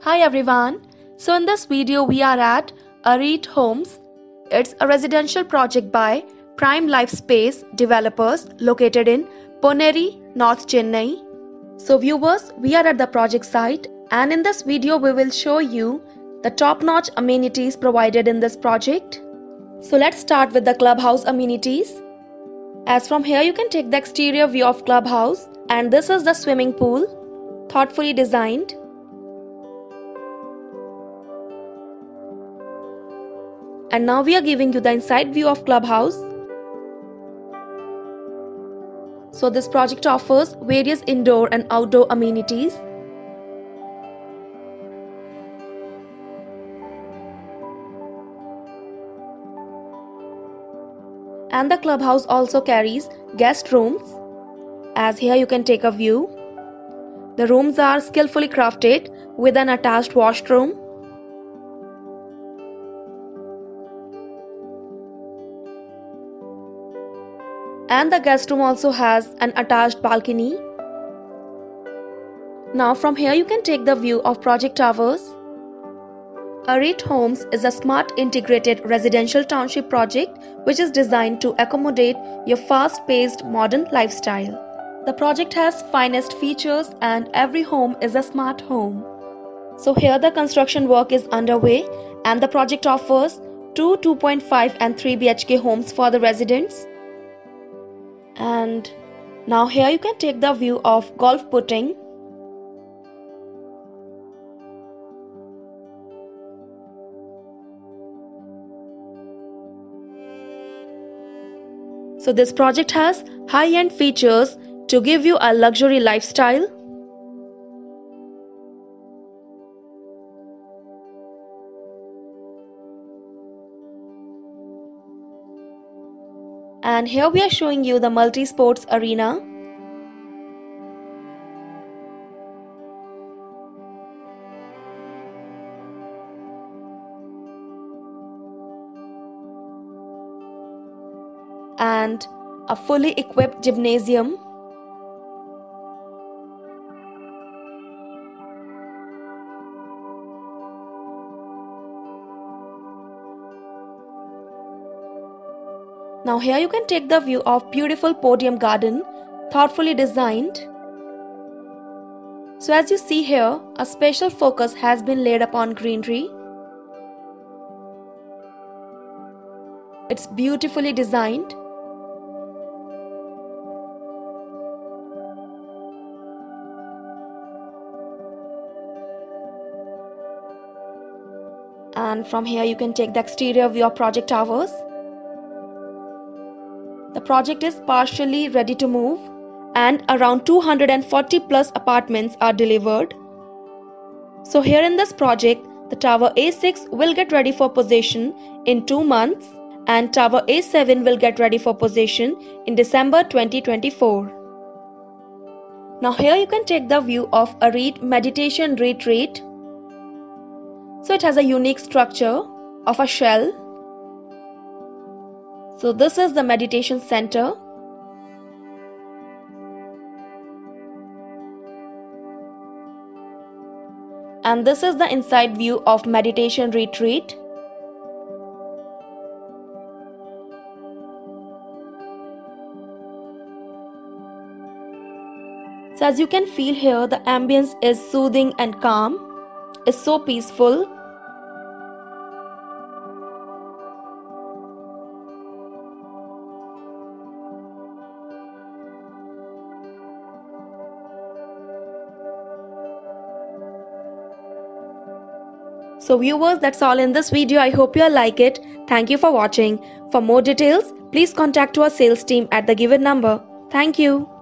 Hi everyone, so in this video we are at Arete Homes. It's a residential project by Prime Lifespace developers located in Poneri, North Chennai. So viewers, we are at the project site and in this video we will show you the top-notch amenities provided in this project. So let's start with the clubhouse amenities. As from here you can take the exterior view of clubhouse and this is the swimming pool, thoughtfully designed. And now we are giving you the inside view of clubhouse. So this project offers various indoor and outdoor amenities. And the clubhouse also carries guest rooms. As here you can take a view. The rooms are skillfully crafted with an attached washroom. And the guest room also has an attached balcony. Now from here you can take the view of project towers. Arete Homes is a smart integrated residential township project which is designed to accommodate your fast-paced modern lifestyle. The project has finest features and every home is a smart home. So here the construction work is underway and the project offers two 2.5 and 3 BHK homes for the residents. And now here you can take the view of golf putting. So this project has high-end features to give you a luxury lifestyle. And here we are showing you the multi-sports arena. And a fully equipped gymnasium. Now here you can take the view of beautiful podium garden, thoughtfully designed. So as you see here, a special focus has been laid upon greenery. It's beautifully designed. And from here you can take the exterior view of project towers. The project is partially ready to move and around 240 plus apartments are delivered. So here in this project, the Tower A6 will get ready for possession in 2 months and Tower A7 will get ready for possession in December 2024. Now here you can take the view of Arete Meditation Retreat. So it has a unique structure of a shell. So this is the meditation center. And this is the inside view of meditation retreat. So as you can feel here, the ambience is soothing and calm. It's so peaceful. So viewers, that's all in this video. I hope you like it. Thank you for watching. For more details, please contact our sales team at the given number. Thank you.